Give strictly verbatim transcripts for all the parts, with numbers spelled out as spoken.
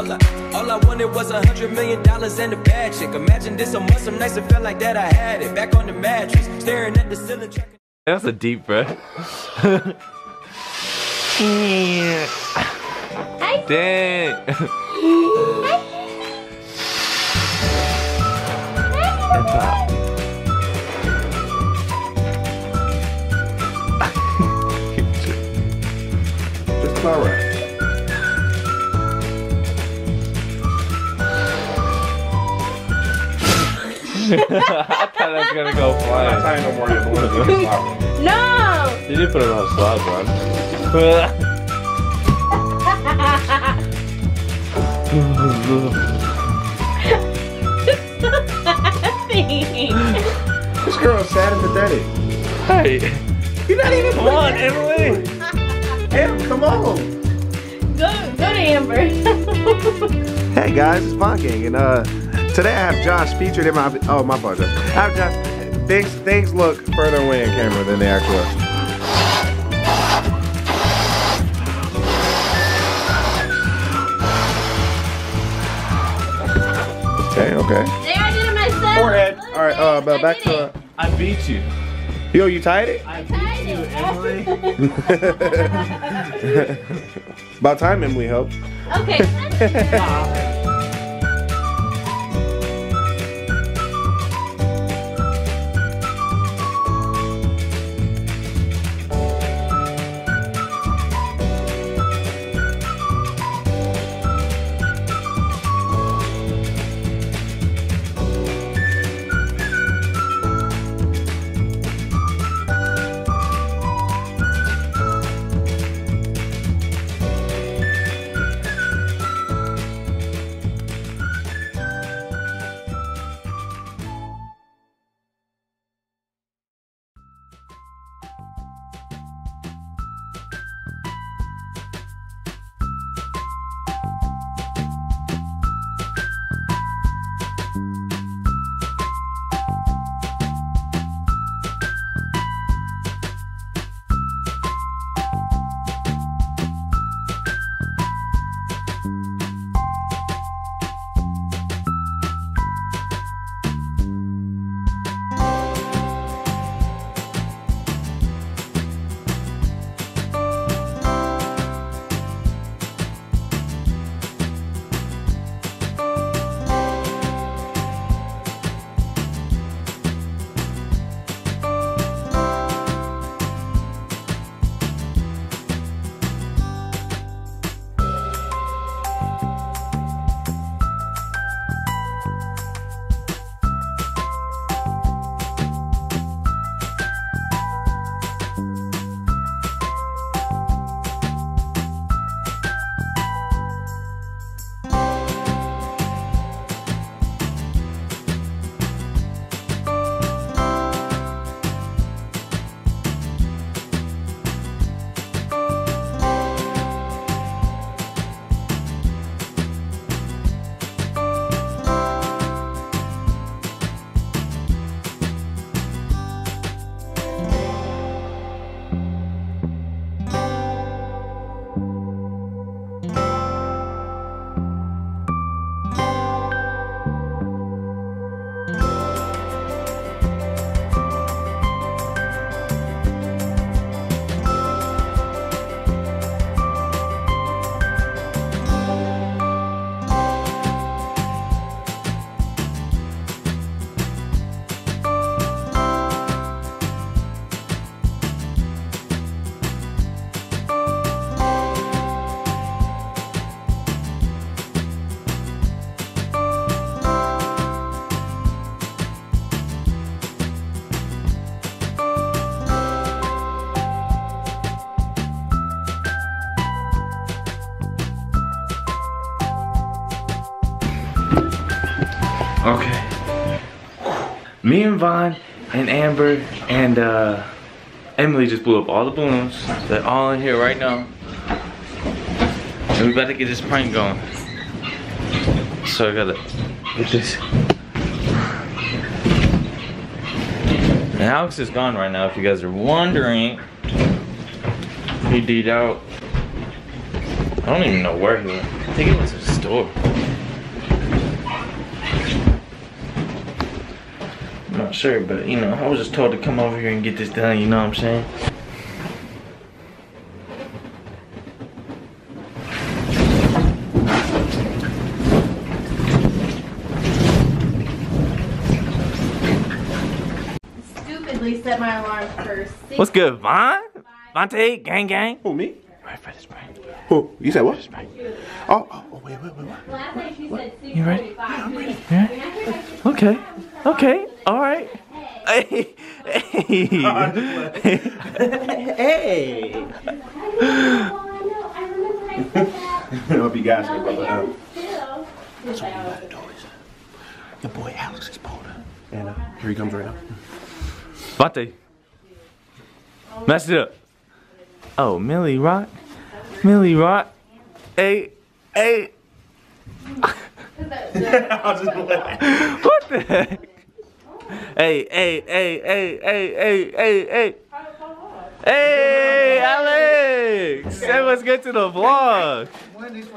all I, all I wanted was a hundred million dollars and a bad chick. Imagine this a month, some nights it felt like that I had it. Back on the mattress, staring at the ceiling. That's a deep breath. Dang. And pop. Just power. I thought I was gonna go flying. I'm not no more than one of these flowers. No! You didn't put it on a slide, bro. This girl is sad and pathetic. Hey! You're not even. Come on, Emily! Em, come on! Go, go to Amber. Hey guys, it's Bonk Gang, and uh. today I have Josh featured in my, oh my apologies. I have Josh, things, things look further away in camera than they actually are. Okay, okay. There, I did it myself. Forehead. All right, uh, but back to, uh, I beat you. Yo, you tied it? I beat you, Emily. About time Emily helped. Okay. Okay. Me and Vaughn and Amber and uh, Emily just blew up all the balloons. They're all in here right now. And we about to get this prank going. So I gotta get this. And Alex is gone right now, if you guys are wondering. He D'd out. I don't even know where he went. I think it was a door. I'm not sure, but you know, I was just told to come over here and get this done, you know what I'm saying? Set my alarm for six. What's good, Von? Vontae, gang gang. Who, me? Right for this prank. Who? You said what? Oh, oh, oh, wait, wait, wait, wait. Last night she said six forty-five. You ready? Yeah, I'm ready. Yeah. Okay. Okay. All right. Hey. Hey. Hey. I hope you guys are well. That's what my dog is. Your boy Alex is bolder. And uh, here he comes right now. Vontae, messed it up. Oh, Millie Rock, Millie Rock, hey, hey. What the heck? Hey, hey, hey, hey, hey, hey, hey, hey. Hey, Alex! Say what's good to the vlog. What's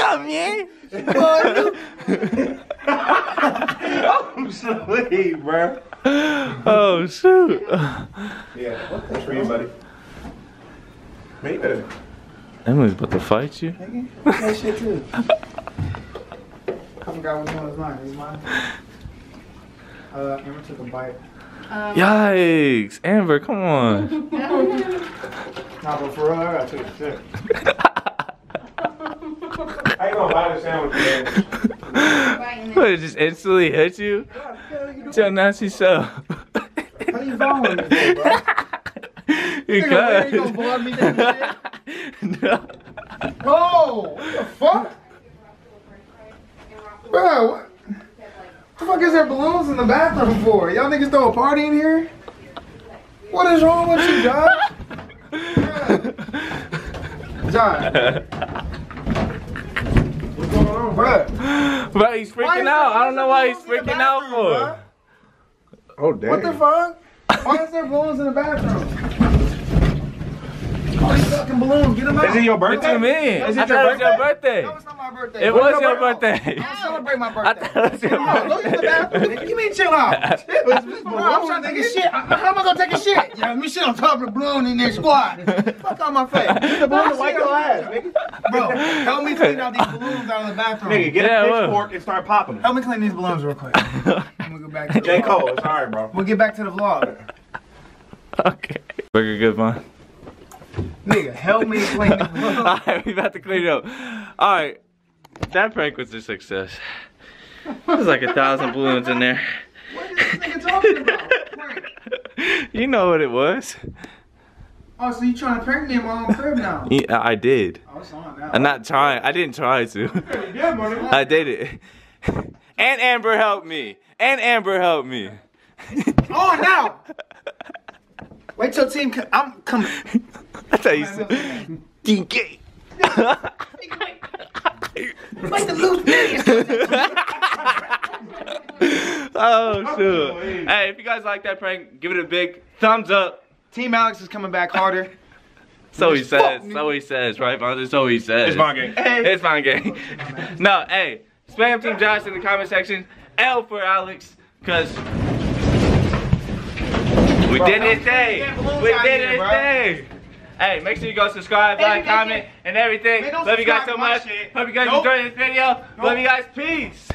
up, man? I'm sleep, bro. Oh shoot. Yeah, what the for you, buddy? Me better. Emily's about to fight you. That shit too. I forgot which one is mine. Is mine? Uh, Amber took a bite. Um, Yikes! Amber, come on. Nah, but for real, I took a sip. I ain't gonna buy the sandwich. What, it just instantly hit you? Tell Nancy so. How you following me, bro? You gonna vlog me that shit? No. Bro, what the fuck? Bro, what? What the fuck is there balloons in the bathroom for? Y'all niggas throw a party in here? What is wrong with you, John? Yeah. John. What's going on, bruh? Bro, he's freaking out. I don't know why he's freaking out for. Oh, damn. What the fuck? Why is there balloons in the bathroom? All these fucking balloons. Get them out. Is it your birthday? What do you mean? Is it your birthday? No, it's not my birthday. It was your birthday. I celebrate my birthday. I thought it was your birthday. Look at the bathroom. You mean chill out? Bro, I'm trying to take a shit. How am I going to take a shit? Yeah, let me shit on top of the balloon in this squad. Fuck on my face. Get the balloon to wipe your ass, nigga. Bro, help me clean out these balloons out of the bathroom. Nigga, get yeah, a pitchfork and start popping them. Help me clean these balloons real quick. I'm going to go back to the J. Vlog. Cole, it's all right, bro. We'll get back to the vlog. Okay. Burger good, man. Nigga, help me clean the balloons. All right, we about to clean it up. All right. That prank was a success. There's like a thousand balloons in there. What is this nigga talking about? You know what it was. Oh, so you trying to prank me in my own crib now? Yeah, I did. I was on that. I'm not trying. I didn't try to. Yeah, buddy. I did it. And Amber helped me. And Amber helped me. Oh, now. Wait till team. Co I'm coming. I thought you said D K. Like the loose oh shoot! Hey, if you guys like that prank, give it a big thumbs up. Team Alex is coming back harder. So he says. So he says, right, Vontae? So he says. It's my game. Hey. It's my game. No, hey, spam Team Josh in the comment section. L for Alex, cause we did it today. We did it today. Hey, make sure you go subscribe, hey, like, comment, and everything. Love you guys so much. Shit. Hope you guys nope. enjoyed this video. Nope. Love you guys. Peace.